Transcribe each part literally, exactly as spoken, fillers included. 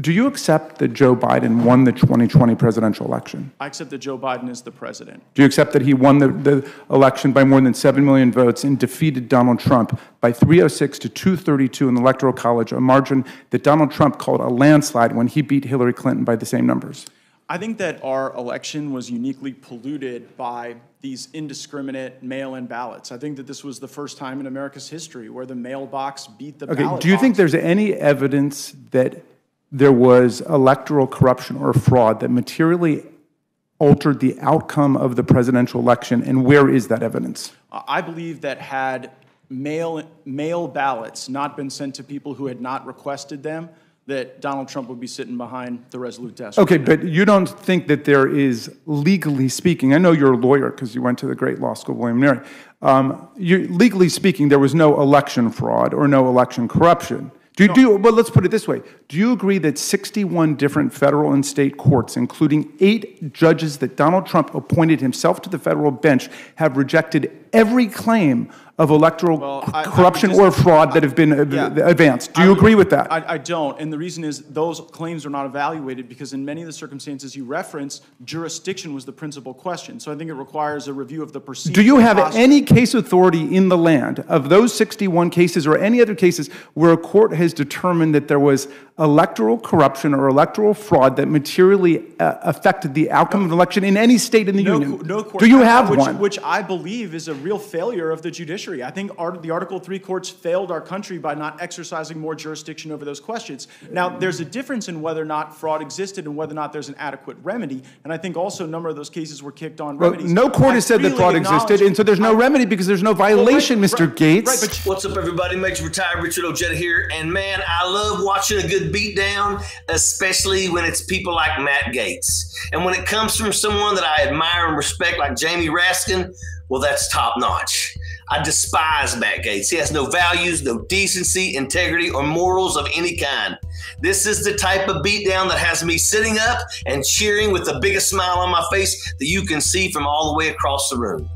Do you accept that Joe Biden won the twenty twenty presidential election? I accept that Joe Biden is the president. Do you accept that he won the, the election by more than seven million votes and defeated Donald Trump by three oh six to two thirty-two in the Electoral College, a margin that Donald Trump called a landslide when he beat Hillary Clinton by the same numbers? I think that our election was uniquely polluted by these indiscriminate mail-in ballots. I think that this was the first time in America's history where the mailbox beat the ballot box. Okay, do you think there's any evidence that there was electoral corruption or fraud that materially altered the outcome of the presidential election, and where is that evidence? I believe that had mail, mail ballots not been sent to people who had not requested them, that Donald Trump would be sitting behind the Resolute desk. Okay, right, but you don't think that there is, legally speaking, I know you're a lawyer because you went to the great law school, William and Mary, um, you, legally speaking, there was no election fraud or no election corruption. Do you, no. do you, well, let's put it this way. Do you agree that sixty-one different federal and state courts, including eight judges that Donald Trump appointed himself to the federal bench, have rejected every claim of electoral well, I, corruption I or fraud I, that have been I, yeah. advanced? Do you I, agree with that? I, I don't, and the reason is those claims are not evaluated because in many of the circumstances you reference, jurisdiction was the principal question. So I think it requires a review of the procedure. Do you have posture. any case authority in the land of those sixty-one cases or any other cases where a court has determined that there was electoral corruption or electoral fraud that materially uh, affected the outcome no, of an election in any state in the no, union? No court. Do you have which, one? Which I believe is a real failure of the judiciary. I think our, the Article Three courts failed our country by not exercising more jurisdiction over those questions. Now, there's a difference in whether or not fraud existed and whether or not there's an adequate remedy. And I think also a number of those cases were kicked on well, remedies. No court I has said that fraud existed, and so there's no I, remedy because there's no violation, well, right, Mister Right, Gaetz. Right, but what's up, everybody? Major Retired Richard Ojeda here. And man, I love watching a good beat down, especially when it's people like Matt Gaetz. And when it comes from someone that I admire and respect like Jamie Raskin, well, that's top notch. I despise Matt Gaetz. He has no values, no decency, integrity, or morals of any kind. This is the type of beatdown that has me sitting up and cheering with the biggest smile on my face that you can see from all the way across the room.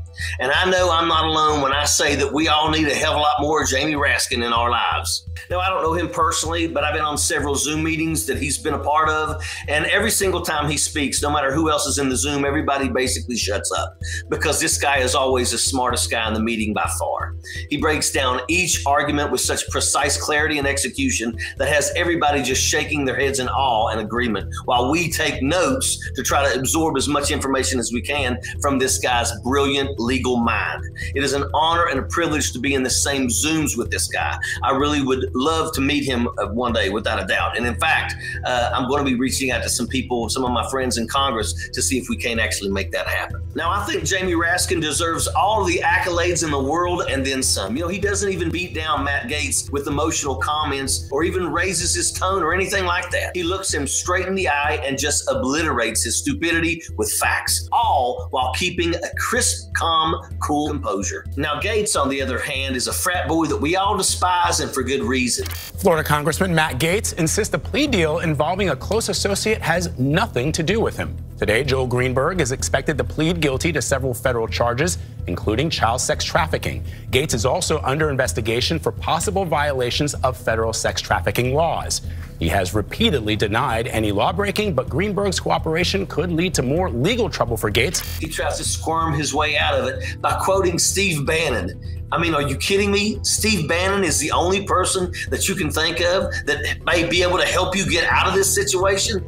And I know I'm not alone when I say that we all need a hell of a lot more Jamie Raskin in our lives. Now, I don't know him personally, but I've been on several Zoom meetings that he's been a part of. And every single time he speaks, no matter who else is in the Zoom, everybody basically shuts up because this guy is always the smartest guy in the meeting by far. He breaks down each argument with such precise clarity and execution that has everybody just shaking their heads in awe and agreement while we take notes to try to absorb as much information as we can from this guy's brilliant legal mind. It is an honor and a privilege to be in the same Zooms with this guy. I really would love to meet him one day without a doubt. And in fact, uh, I'm going to be reaching out to some people, some of my friends in Congress, to see if we can actually make that happen. Now, I think Jamie Raskin deserves all the accolades in the world and then some. You know, he doesn't even beat down Matt Gaetz with emotional comments or even raises his tone or anything like that. He looks him straight in the eye and just obliterates his stupidity with facts, all while keeping a crisp, calm, cool composure. Now, Gaetz, on the other hand, is a frat boy that we all despise and for good reason. Florida Congressman Matt Gaetz insists the plea deal involving a close associate has nothing to do with him. Today, Joel Greenberg is expected to plead guilty to several federal charges, including child sex trafficking. Gaetz is also under investigation for possible violations of federal sex trafficking laws. He has repeatedly denied any lawbreaking, but Greenberg's cooperation could lead to more legal trouble for Gaetz. He tries to squirm his way out of it by quoting Steve Bannon. I mean, are you kidding me? Steve Bannon is the only person that you can think of that may be able to help you get out of this situation?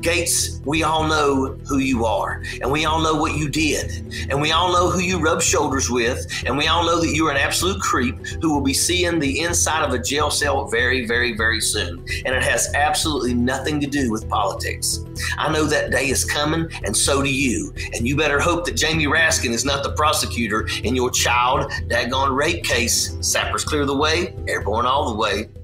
Gaetz, we all know who you are, and we all know what you did, and we all know who you rub shoulders with, and we all know that you're an absolute creep who will be seeing the inside of a jail cell very, very, very soon. And it has absolutely nothing to do with politics. I know that day is coming, and so do you. And you better hope that Jamie Raskin is not the prosecutor in your child daggone rape case. Sappers clear the way, airborne all the way.